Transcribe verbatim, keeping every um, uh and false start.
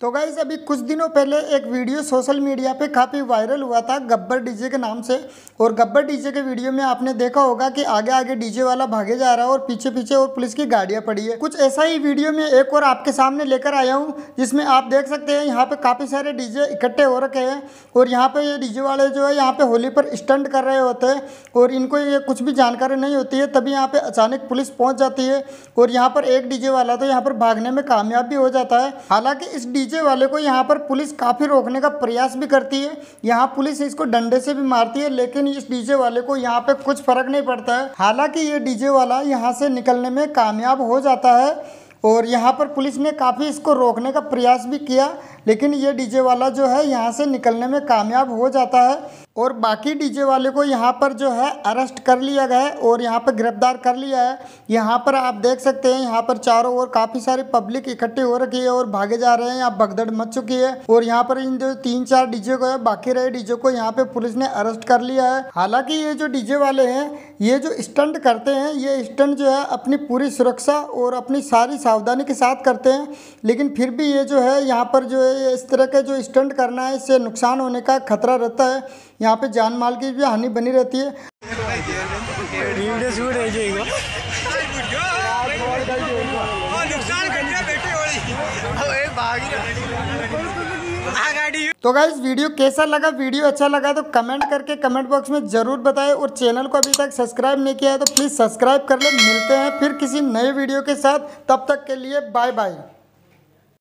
तो गाइस अभी कुछ दिनों पहले एक वीडियो सोशल मीडिया पे काफ़ी वायरल हुआ था गब्बर डीजे के नाम से। और गब्बर डीजे के वीडियो में आपने देखा होगा कि आगे आगे डीजे वाला भागे जा रहा है और पीछे पीछे और पुलिस की गाड़ियां पड़ी है। कुछ ऐसा ही वीडियो में एक और आपके सामने लेकर आया हूँ, जिसमें आप देख सकते हैं यहाँ पर काफ़ी सारे डीजे इकट्ठे हो रखे हैं और यहाँ पर ये डीजे वाले जो है यहाँ पर होली पर स्टंट कर रहे होते हैं और इनको ये कुछ भी जानकारी नहीं होती है। तभी यहाँ पर अचानक पुलिस पहुँच जाती है और यहाँ पर एक डीजे वाला तो यहाँ पर भागने में कामयाब भी हो जाता है। हालाँकि इस डीजे डीजे वाले को यहाँ पर पुलिस काफ़ी रोकने का प्रयास भी करती है, यहाँ पुलिस इसको डंडे से भी मारती है, लेकिन इस डीजे वाले को यहाँ पे कुछ फर्क नहीं पड़ता है। हालांकि ये डीजे वाला यहाँ से निकलने में कामयाब हो जाता है और यहाँ पर पुलिस ने काफ़ी इसको रोकने का प्रयास भी किया, लेकिन ये डीजे वाला जो है यहाँ से निकलने में कामयाब हो जाता है और बाकी डीजे वाले को यहाँ पर जो है अरेस्ट कर लिया गया है और यहाँ पर गिरफ्तार कर लिया है। यहाँ पर आप देख सकते हैं यहाँ पर चारों ओर काफ़ी सारी पब्लिक इकट्ठी हो रखी है और भागे जा रहे हैं, यहाँ भगदड़ मच चुकी है और यहाँ पर इन जो तीन चार डीजे को है बाकी रहे डीजे को यहाँ पे पुलिस ने अरेस्ट कर लिया है। हालांकि ये जो डीजे वाले हैं ये जो स्टंट करते हैं ये स्टंट जो है अपनी पूरी सुरक्षा और अपनी सारी सावधानी के साथ करते हैं, लेकिन फिर भी ये जो है यहाँ पर जो है इस तरह के जो स्टंट करना है इससे नुकसान होने का खतरा रहता है, यहाँ पे जान माल की भी हानि बनी रहती है। तो गाइस वीडियो कैसा लगा, वीडियो अच्छा लगा तो कमेंट करके कमेंट बॉक्स में जरूर बताएं और चैनल को अभी तक सब्सक्राइब नहीं किया है तो प्लीज़ सब्सक्राइब कर ले। मिलते हैं फिर किसी नए वीडियो के साथ, तब तक के लिए बाय बाय।